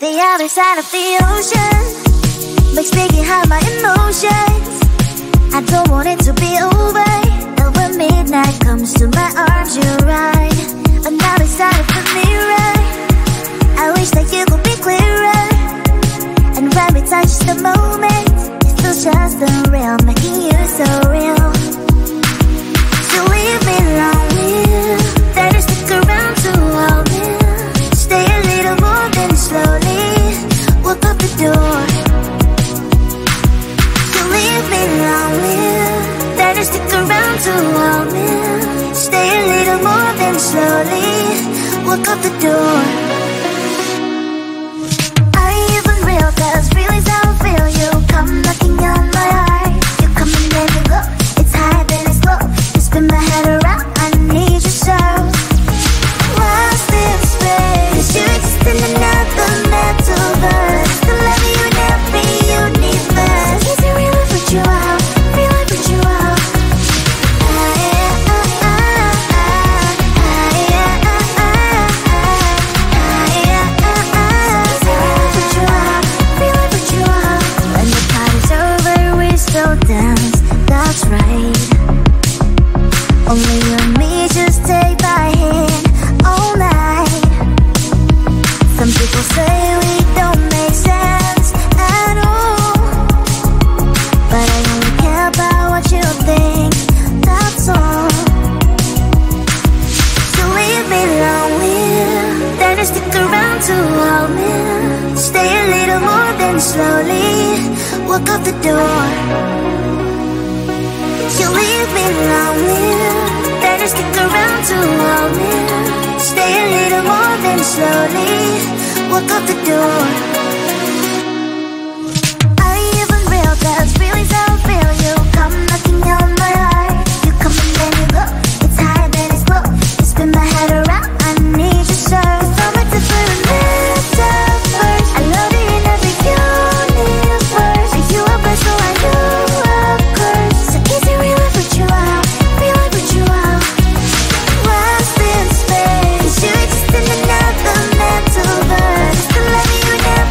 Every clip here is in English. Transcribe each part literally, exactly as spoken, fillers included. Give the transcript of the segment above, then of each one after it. The other side of the ocean makes me hide my emotions. I don't want it to be over, but when midnight comes to my arms, you're right. Another side of the mirror, I wish that you could be clearer. And when we touch the moment, it's still just unreal, making you so real. So leave me alone, will better stick around to all will. Stay a little more than slowly walk up the door. So leave me alone, will better stick around to all will. Stay a little more than slowly walk up the door. I even real, cause real is how I feel. You come knocking on my heart. You come and then you go. It's higher than it's low. You spin my head around, I need your shout. What's this space? Cause you exist in another metaverse. The love you in every universe. Is it real or you out? Real or put you out? Is it real or put you out? Real or put you out? When the party's over, we still dance. That's right. Only you and me, just take my hand all night. Some people say we don't make sense at all, but I only care about what you think, that's all. So leave me alone, will better stick around to hold me. Stay a little more than slowly walk out the door. You leave me alone, will better stick around to hold me. Stay a little more than slowly walk out the door. I even real, cause real is how I feel. You come knocking on my heart. You come and then you go. It's higher than it's low. You spin my head around, I need your soul. From a different metaverse, I love you in every universe. Are you a person like you? It's the love you never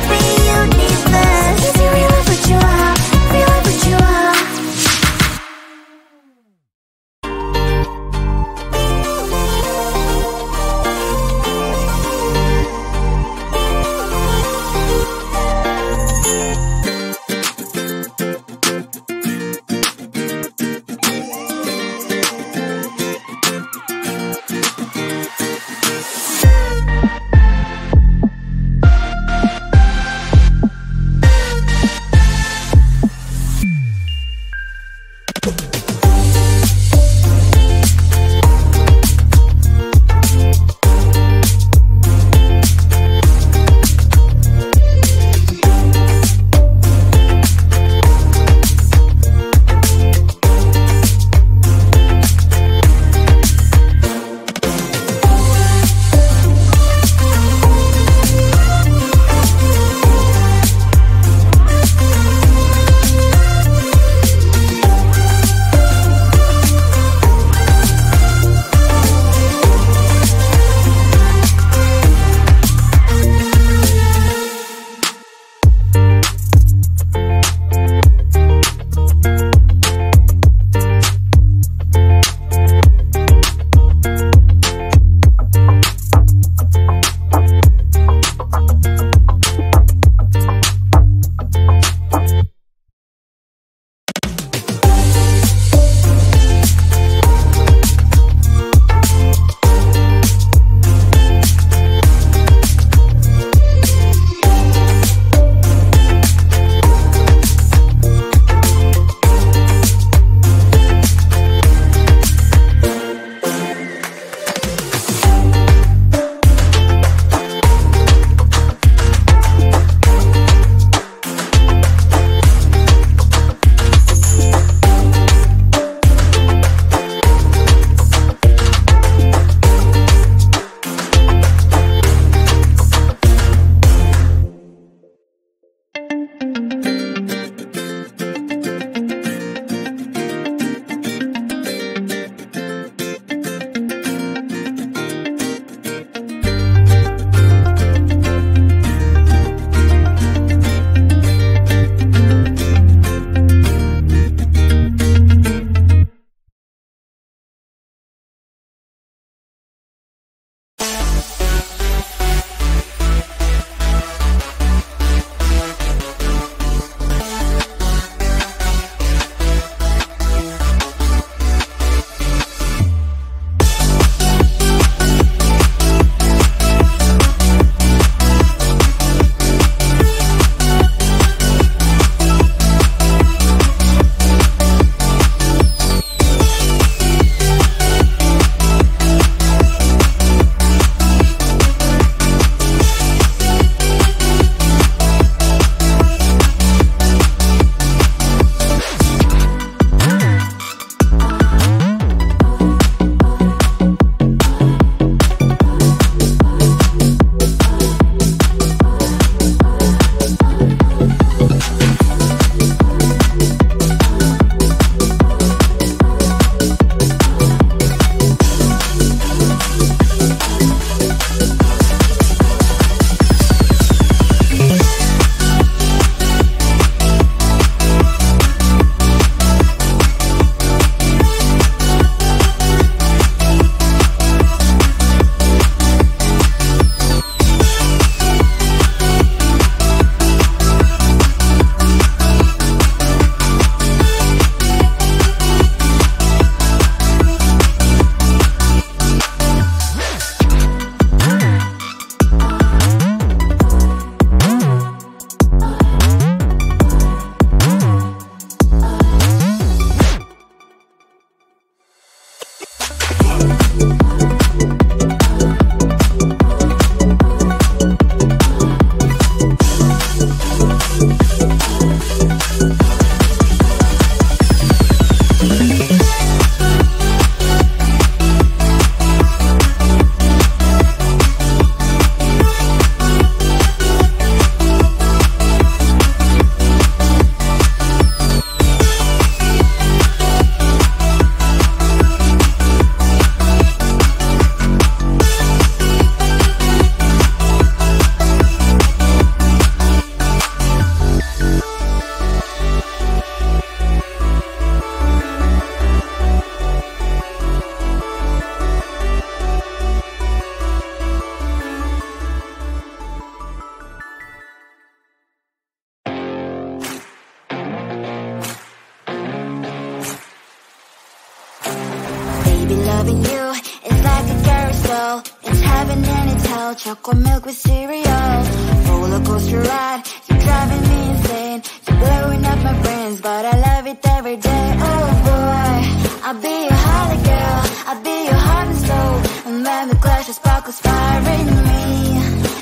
oatmeal, chocolate milk with cereal. Roller coaster ride, you're driving me insane. You're blowing up my brains, but I love it every day. Oh boy, I'll be your holly girl, I'll be your heart and soul. And when we clash, the sparkle's firing me,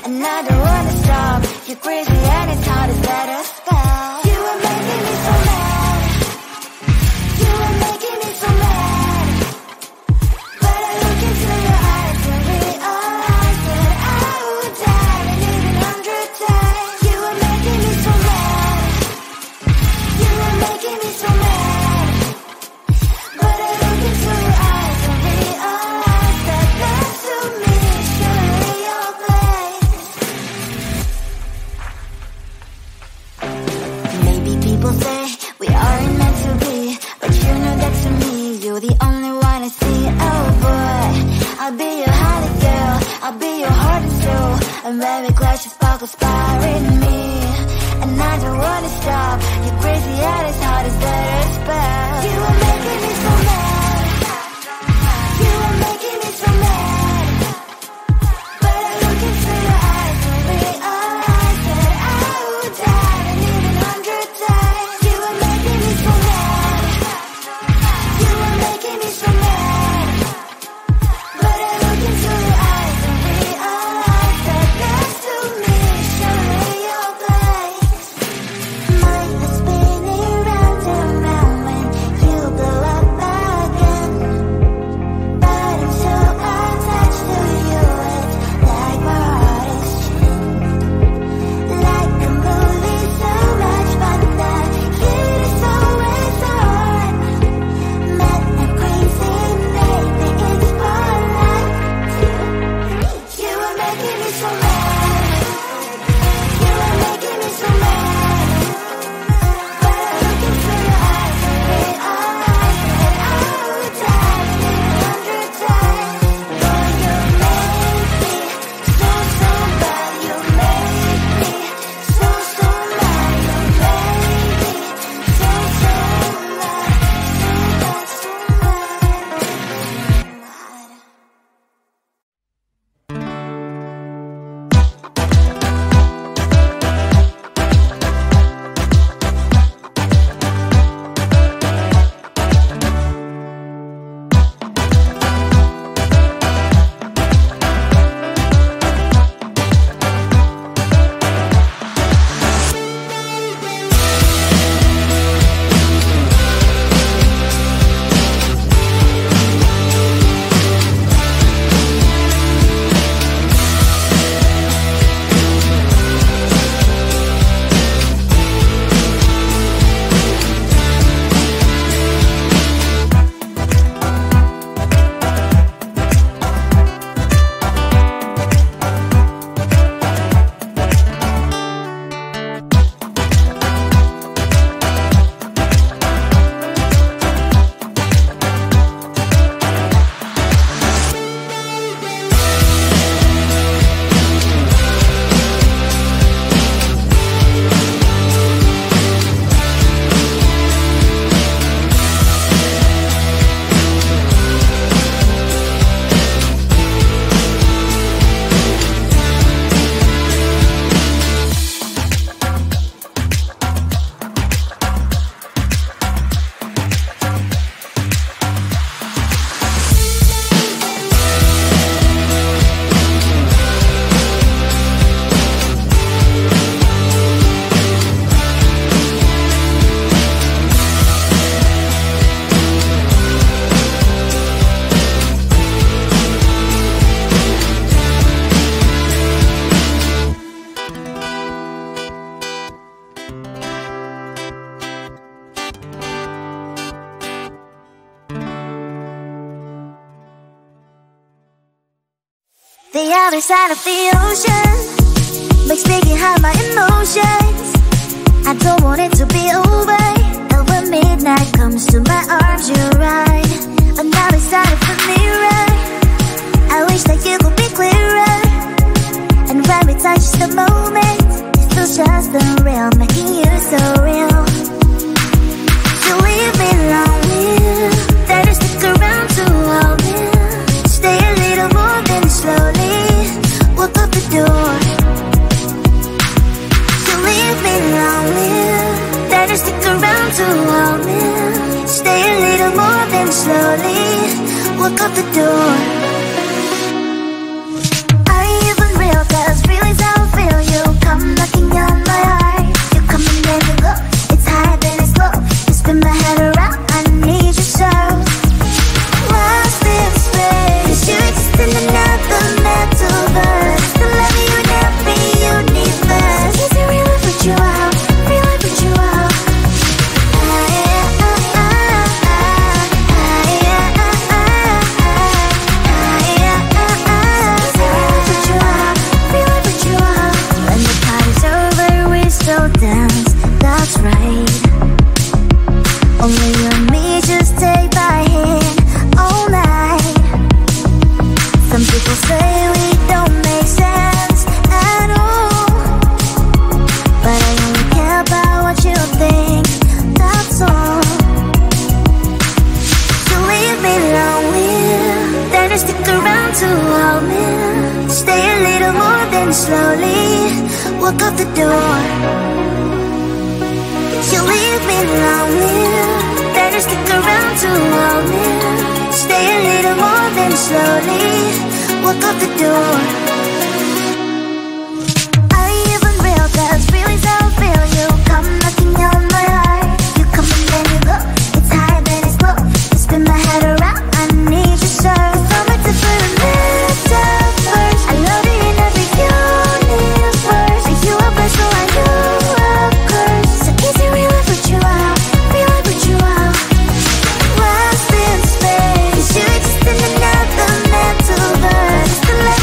and I don't wanna stop. You're crazy and it's hard to set a spell. You are making me so mad, you are making me so mad. But I look into your eyes and realize that I would die and even a hundred times. You are making me so mad, you are making me so mad. But I look into your eyes and realize that that's to me is surely your place. Maybe people say we aren't meant to be, but you know that to me, you're the only one I see. Oh boy, I'll be your holly girl, I'll be your heart and soul. And when we clash, the sparkle's firing me, and I don't wanna stop. You're crazy and it's hard to set a spell. You are making me so mad, you are making me so mad. But I look into your eyes and realize that I would die and even a hundred times. You are making me so mad, you are making me so mad. But I look into your eyes and realize that that's to me is surely your place. Mind is spinning round and round when you blow up again. But I'm so attached to you, it's like my heart is chained. Like the movie so much, but the kid is always on. Met a crazy baby, it's more like two, three. You are making me so mad, you are making me so mad. But I look into your eyes and realize that I would die and even a hundred times. Boy, you made me so, so bad. You made me so, so mad. You made me so, so mad. So bad, so mad, so mad. The other side of the ocean makes me hide my emotions. I don't want it to be over, but when midnight comes to my arms, you're right. Another side of the mirror, I wish that you could be clearer. And when we touch the moment, it's still just unreal, making you so real. So leave me lonely, better stick around to hold me. Stay a little more than slowly. What the come to hold me. Stay a little more than slowly. Walk out the door. I even realize, realize how I feel. You come knocking on my heart. You come and then you go. It's high then it's low. You spin my head around. I need you so. Lost in space. 'Cause you exist in another metaverse. The love you in every universe. Is it real with you out? Real with you out? Dance, that's right. Only you and me just take by hand all night. Some people say we don't make sense at all, but I only care about what you think, that's all. So leave me lonely, then you stick around to hold me. Stay a little more than slowly. Walk out the door. You leave me lonely, better stick around to hold me. Stay a little more than slowly. Walk out the door. I even realize, realize how I feel. You come knocking on my heart. You come and then you go. It's high then it's low. You spin my head around. I need you so. From a different metaverse. I love you in every universe. Are you a person so I know? Love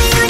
you now.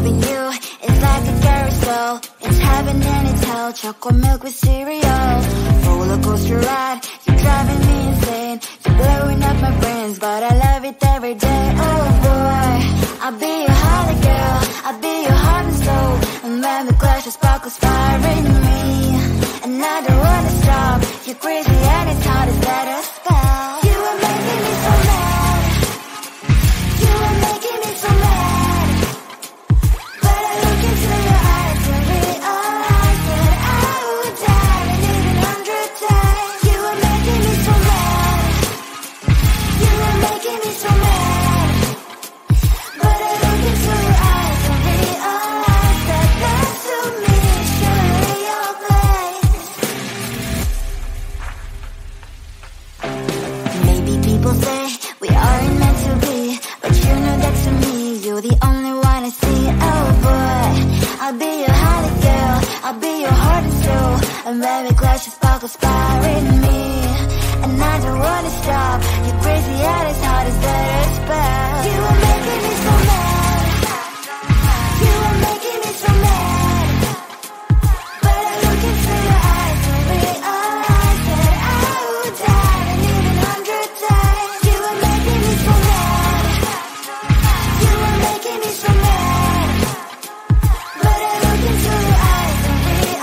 Loving you is like a carousel. It's heaven and it's hell. Chocolate milk with cereal. Roller coaster ride. You're driving me insane. You're blowing up my brains, but I love it every day. Oh boy, I'll be your holy girl. I'll be your heart and soul. And when we clash, the sparkles fire in me. And I don't wanna stop. You're crazy and it's hard to set a spell. You are making me so mad. You are making me so mad. And when we clash, the sparkles fire in me. And I don't wanna stop. You're crazy and it's hard to set a spell. You are making me so mad. You are making me so mad. But I look into your eyes and realize that I would die and even a hundred times. You are making me so mad. You are making me so mad. But I look into your eyes and realize.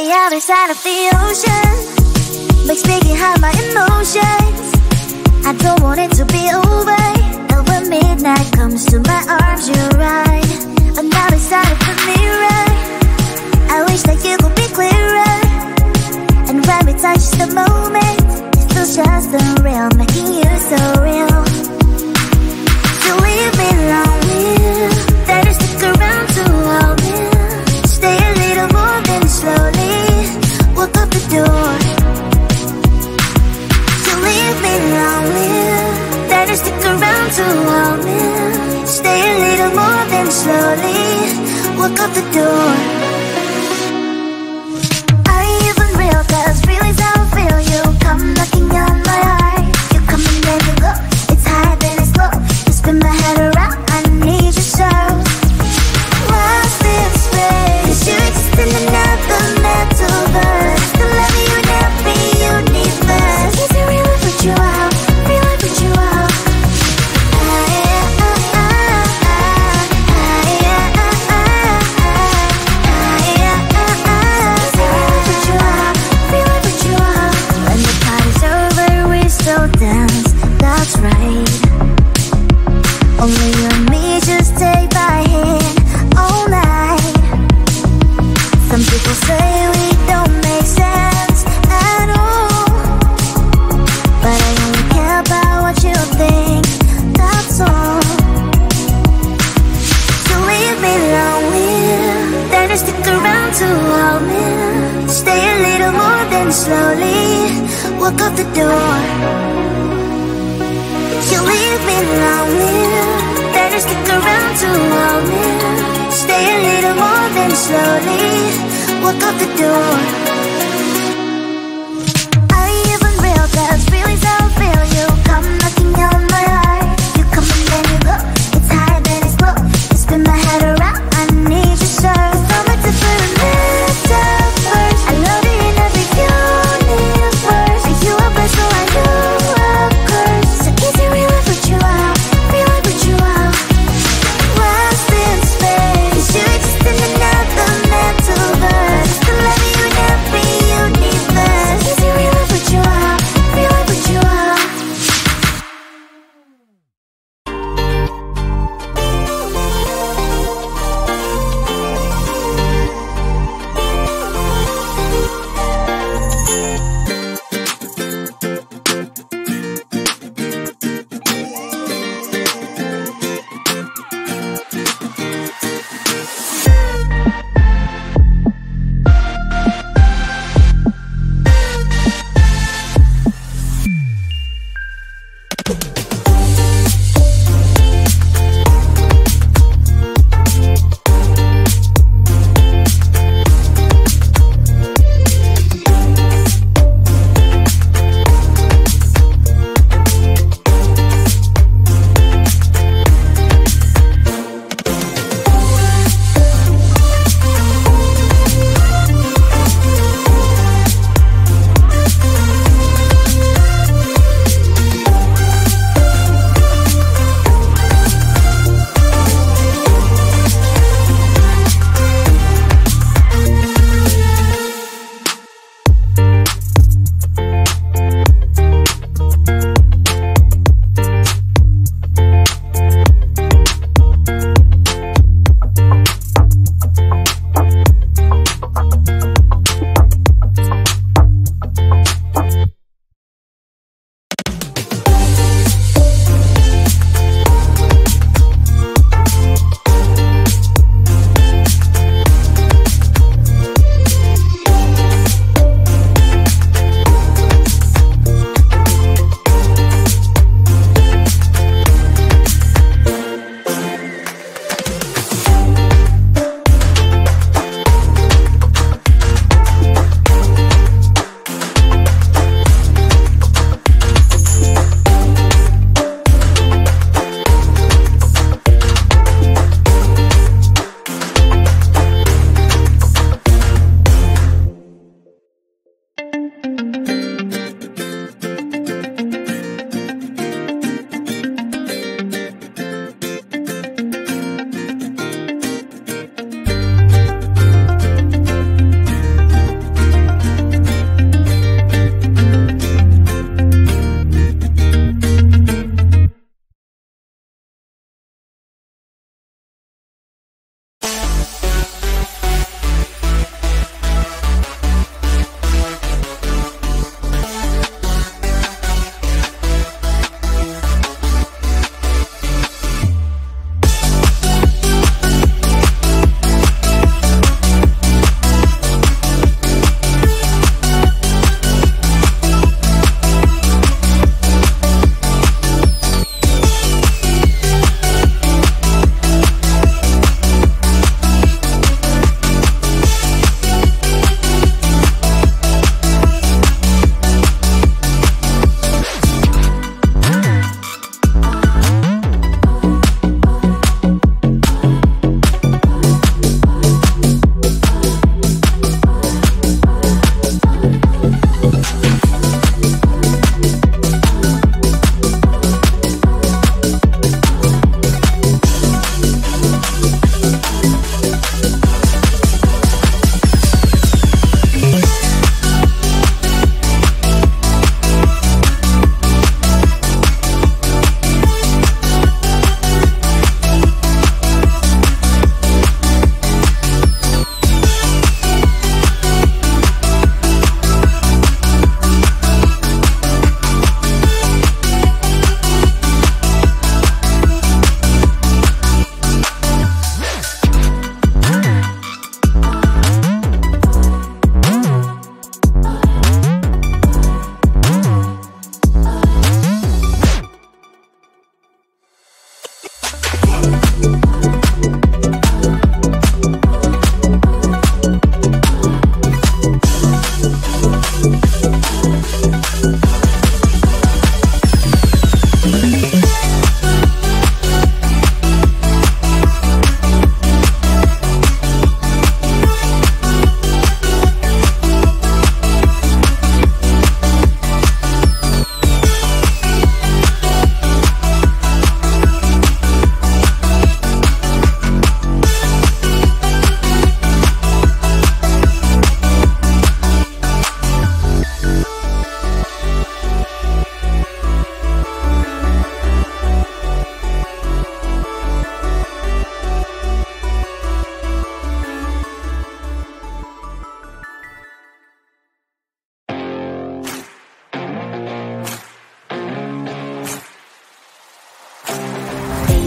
The other side of the ocean makes me hide my emotions. I don't want it to be over. And when midnight comes to my arms, you're right. Another side of the mirror, I wish that you could be clearer. And when we touch the moment, it feels just unreal, making you so real. So leave me alone, there's stick around to hold me. to hold me. Stay a little more than slowly. Walk out the door. I even real, cause real is how I feel. You come knocking on my heart. You come and then you go. It's high then it's low. You spin my head around, I need your soul. What's this space? You exist in another metaverse. The love you in every universe. Is it real or what you are? Love you never.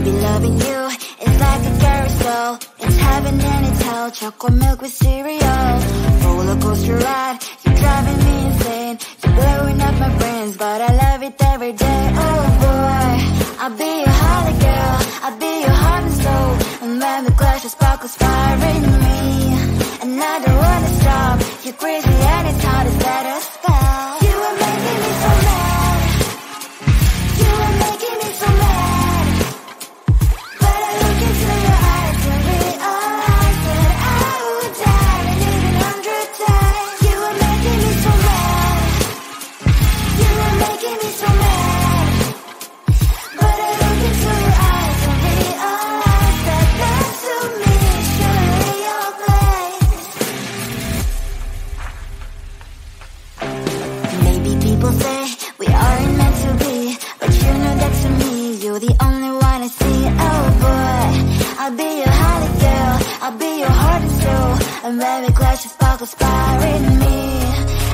baby, loving you is like a carousel. It's heaven and it's hell, chocolate milk with cereal. Roller coaster ride, you're driving me insane. You're blowing up my brains, but I love it every day. Oh boy, I'll be your holly girl, I'll be your heart and soul. And when we clash, the sparkle's firing me, and I don't wanna stop. You're crazy and it's hard to set a spell. You are making me so mad, you are making me so mad. And when we clash, the sparkle firing me,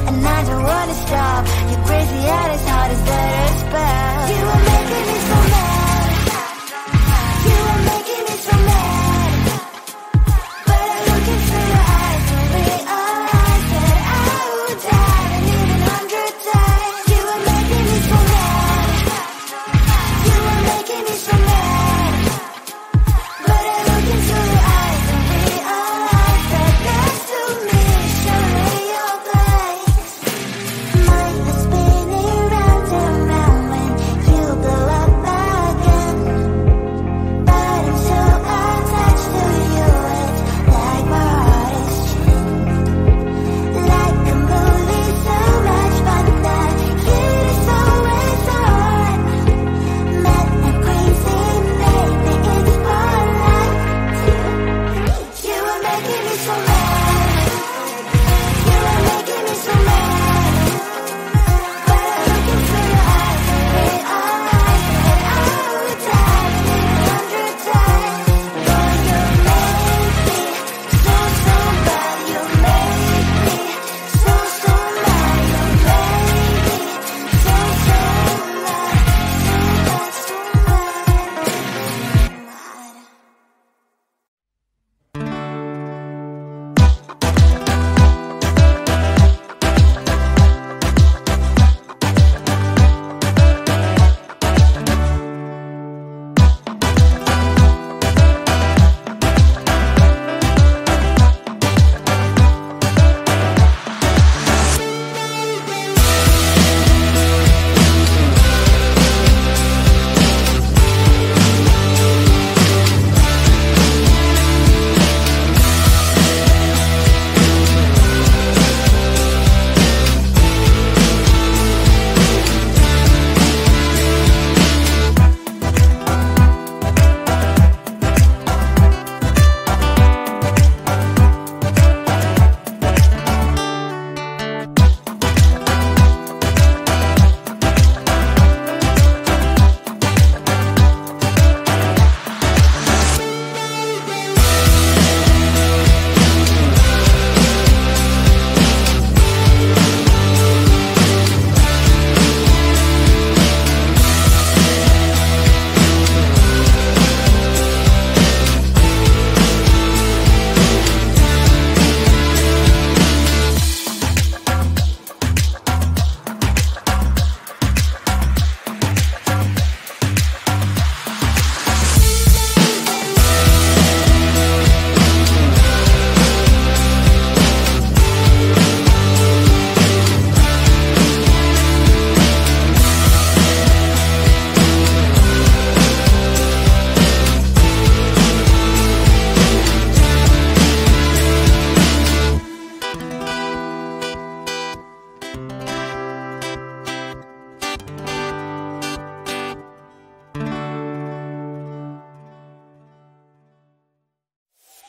and I don't wanna stop. You're crazy and it's hard to set a spell. You are making me so mad, you are making me so mad. But I look into your eyes and realize that I would die and even a hundred times. You are making me so mad, you are making me so mad. But I look into your eyes and realize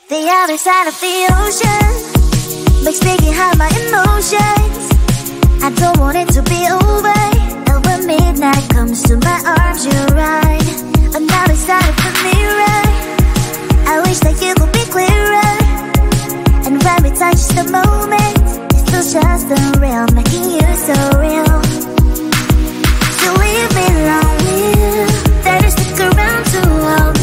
the other side of the ocean makes me behind my emotions. I don't want it to be over, and when midnight comes to my arms, you're right. Another side of the mirror, I wish that you could be clearer. And when we touch the moment, it feels just unreal, making you so real. So leave me alone here, better stick around to hold.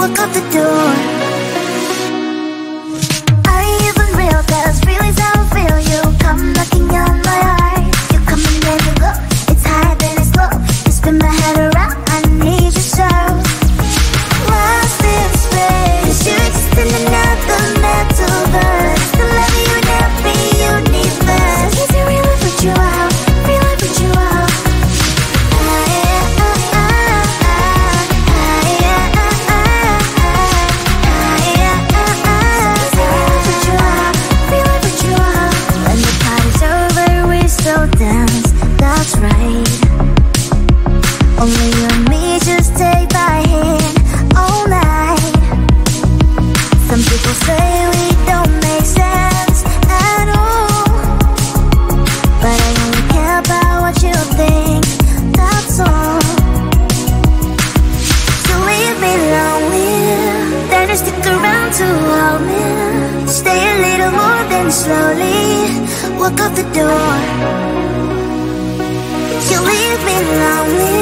look out the door. Never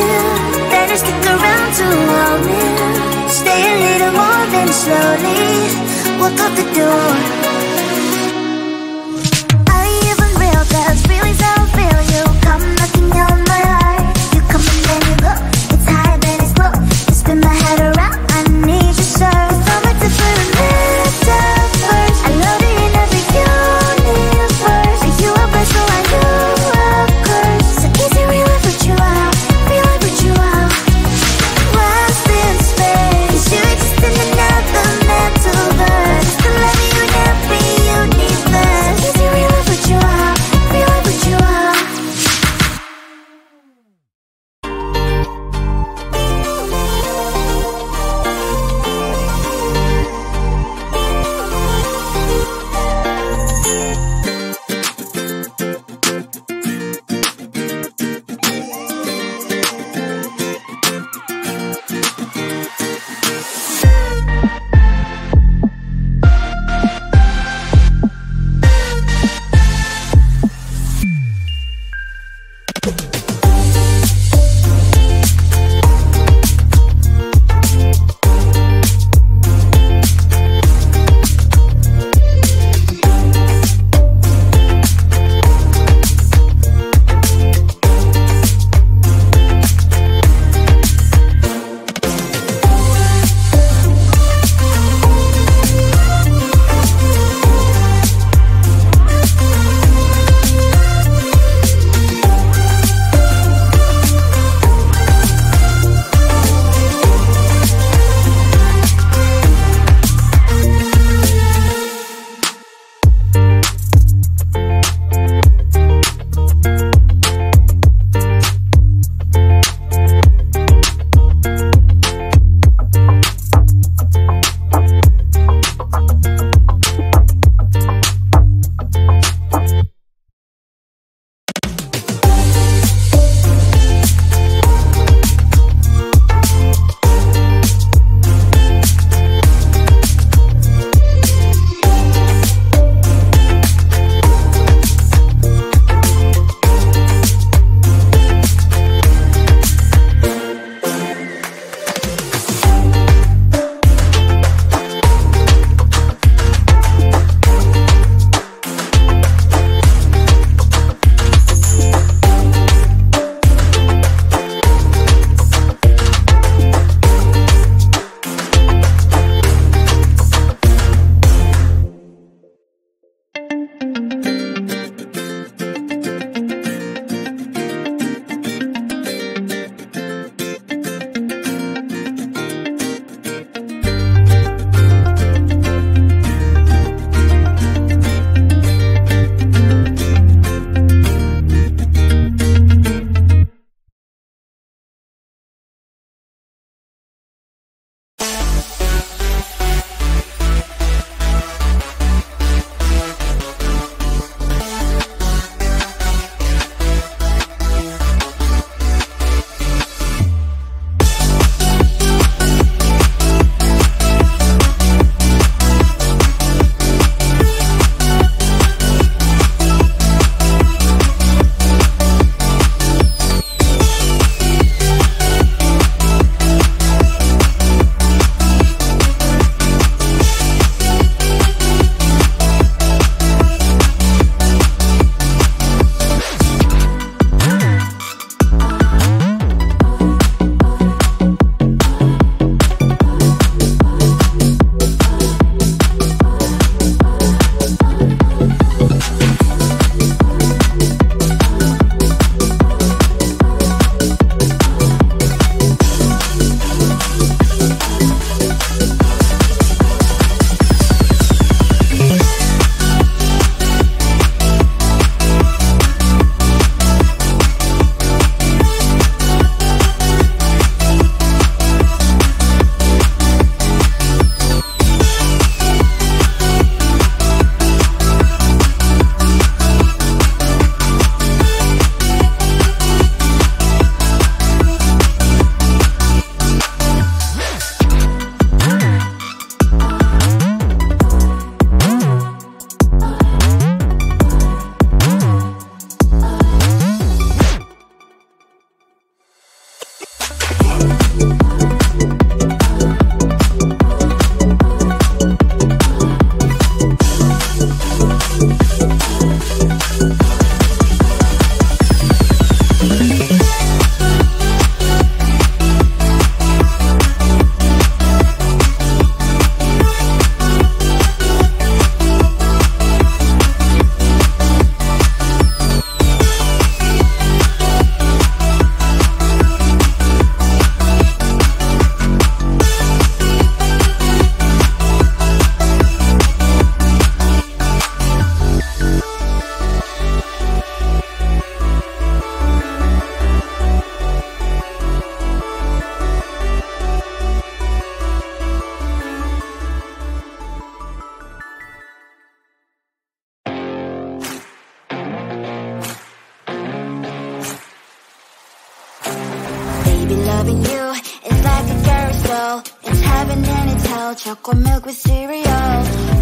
having any towel, chocolate milk with cereal,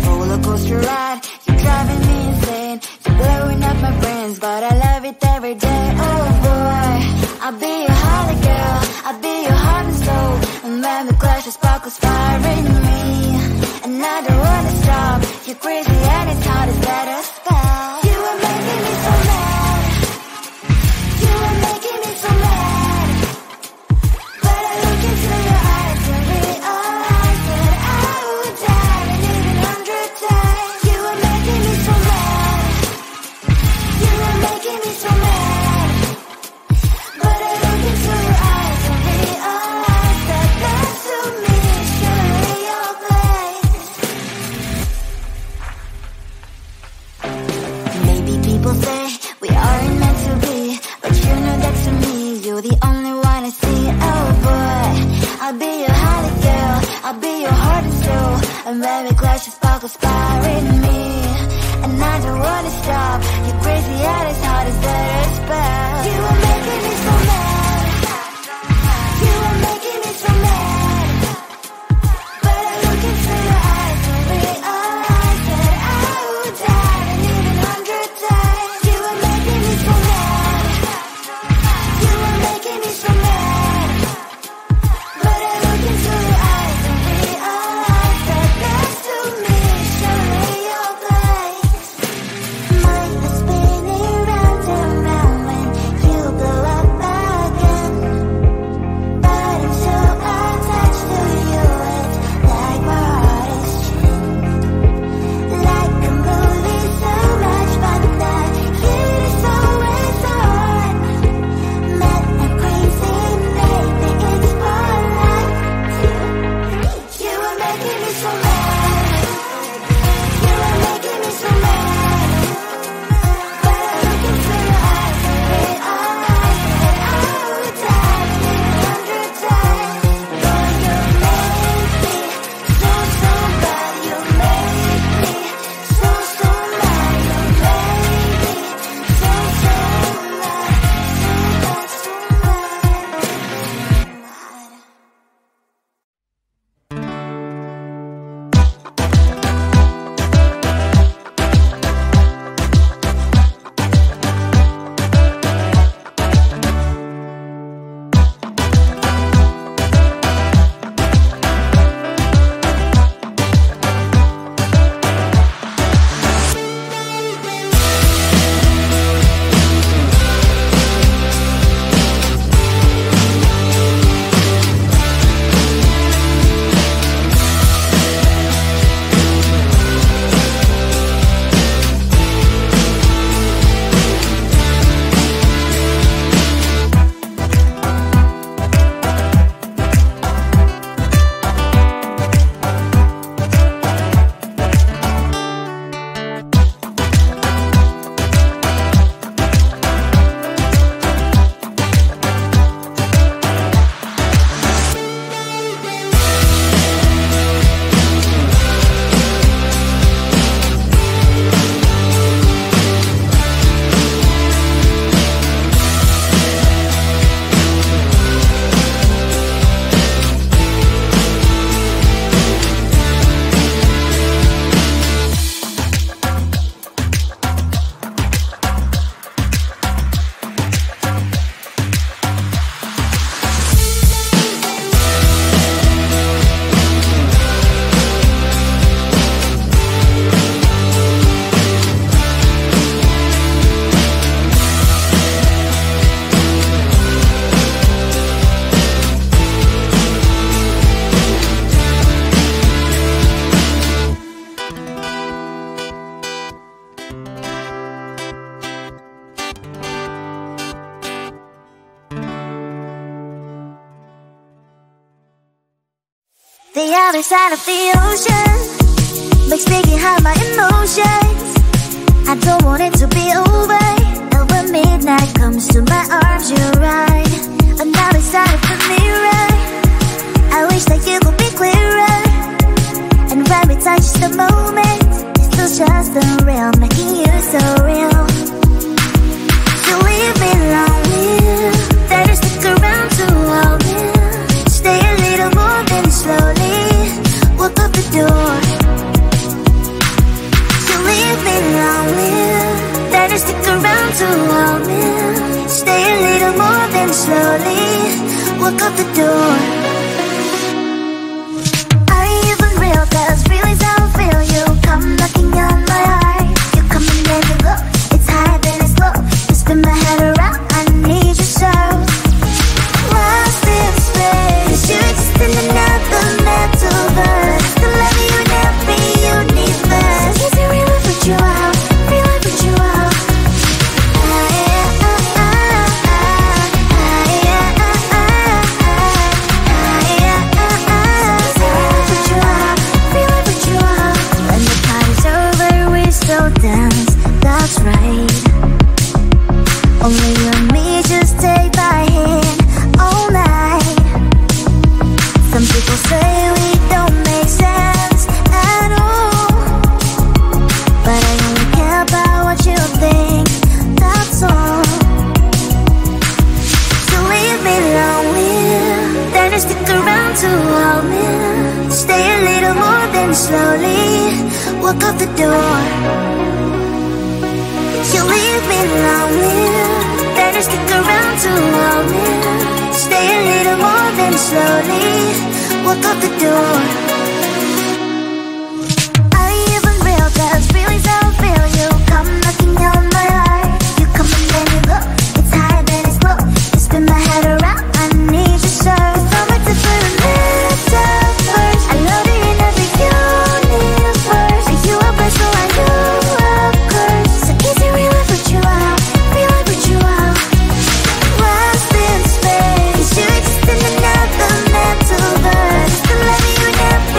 roller coaster ride. You're driving me insane. You're blowing up my brains, but I love it every day. Oh boy, I'll be your holly girl. I'll be your heart and soul. And when we clash, the sparkles fire in me, and I don't wanna stop. You're crazy and it's hard to set a spell. You are making me so mad. You are making me so mad. But I look into your eyes and realize that I would die and even hundred times. You are making me so mad. You are making me so mad. But I look into your eyes and realize that that's to me surely your place. Maybe people say we aren't meant to be, but you know that to me you're the only one I see. Oh boy, I'll be your holly girl. I'll be your heart and soul. And when we clash, the sparkles fire in me, and I don't wanna stop. You're crazy and it's hard as a spell. You are making me so mad. You are making me so mad. But I look into your eyes and realize that I would die and even hundred times. You are making me so mad. You are making me so mad. But I look into your eyes and realize that that's to me surely your place. Mind is spinning round and round when you blow up again. But until I touch to you, it's like my heart is chained. Like a movie, so much fun that it is always on. Mad and crazy, maybe it's more like you. You are making me so mad. You are making me so mad. But I look into your eyes and realize that I would die and even hundred times. Boy, you make me so, so bad. You make me so, so mad. You make me so, so mad. So bad, so mad, so mad. The other side of the ocean makes me hide my emotions. I don't want it to be over, and when midnight comes to my arms, you're right. Another side of the mirror, I wish that you could be clearer. And when we touch the moment, it's still just unreal, making you so real. So leave me lonely, better stick around to hold me. Stay a little more than slowly. Say a little more, then slowly walk out the door. You leave me lonely, better stick around to hold me. Stay a little more, then slowly walk out the door. Are you even real? Cause feelings are real. You come knocking on my heart. You come and then you go. It's high, then it's low. You spin my head around, I need you so. If I were to put a little first, I love you in every universe. You are blessed, so I know I'm cursed. So easy, real life with you out, real life with you out. Lost in space, you exist in another mental verse. Just to love you never.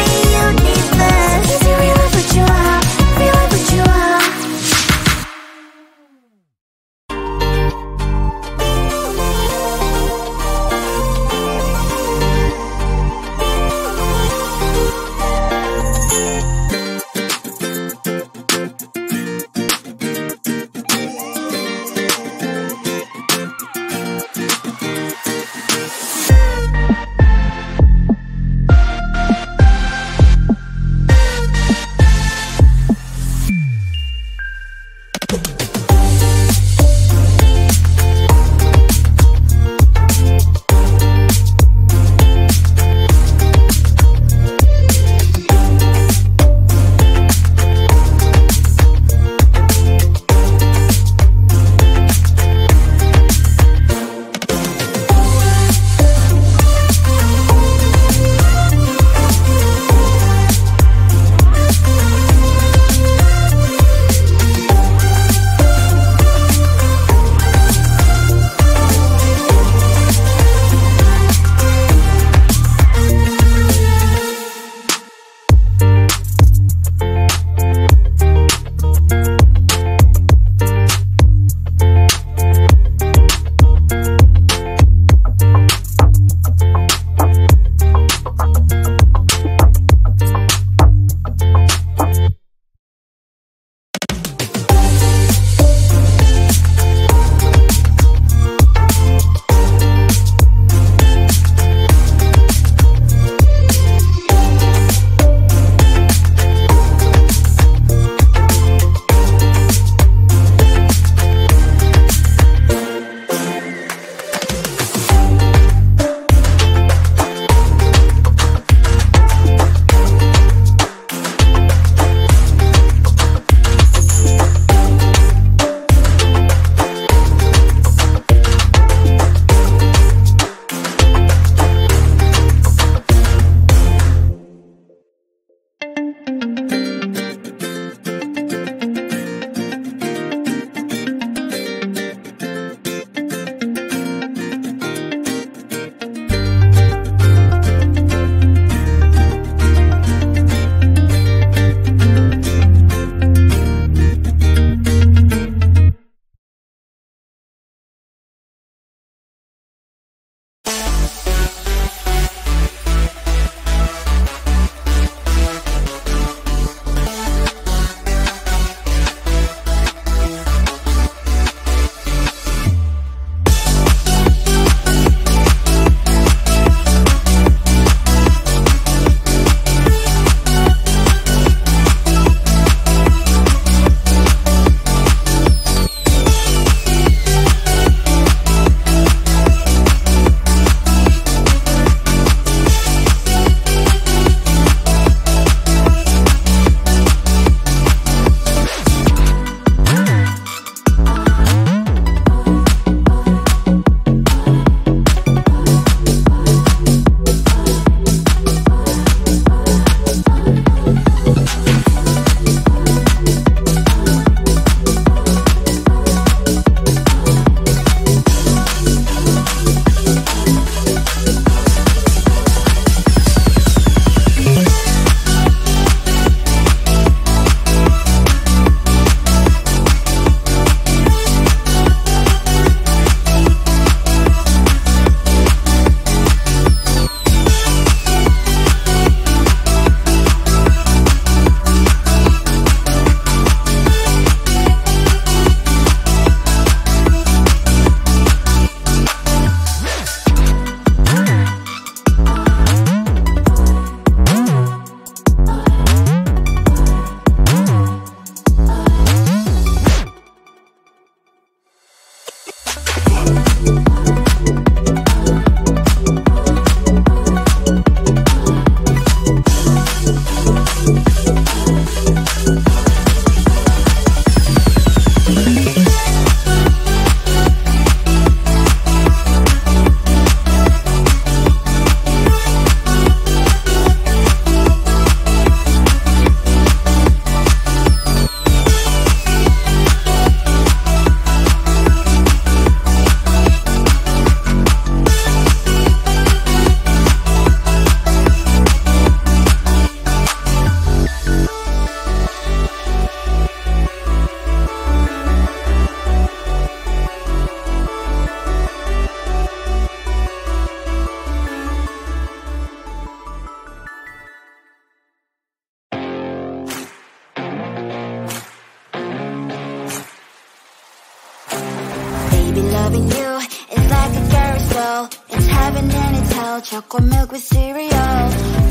loving you is like a carousel. It's heaven and it's hell, chocolate milk with cereal.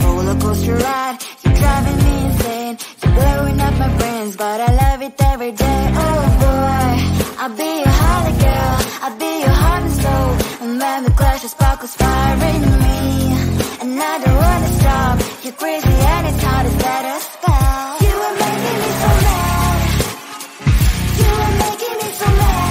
Roller coaster ride, you're driving me insane. You're blowing up my brains, but I love it every day. Oh boy, I'll be your heart girl, I'll be your heart and soul. And when we clash, the sparkles fire in me, and I don't wanna stop. You're crazy and it's hard to set a spell. You are making me so mad. You are making me so mad.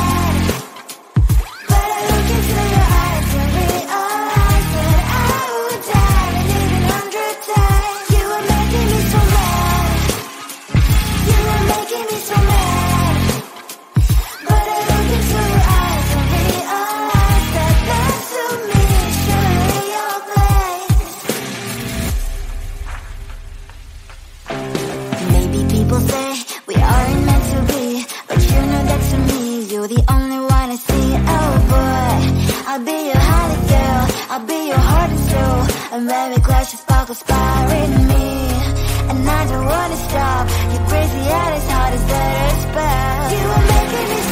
People say we aren't meant to be, but you know that to me, you're the only one I see. Oh boy, I'll be your holly girl, I'll be your heart and soul. And when we clash, the sparkles fire in me, and I don't wanna stop. You're crazy, yeah, it's hard as that spell. You are making me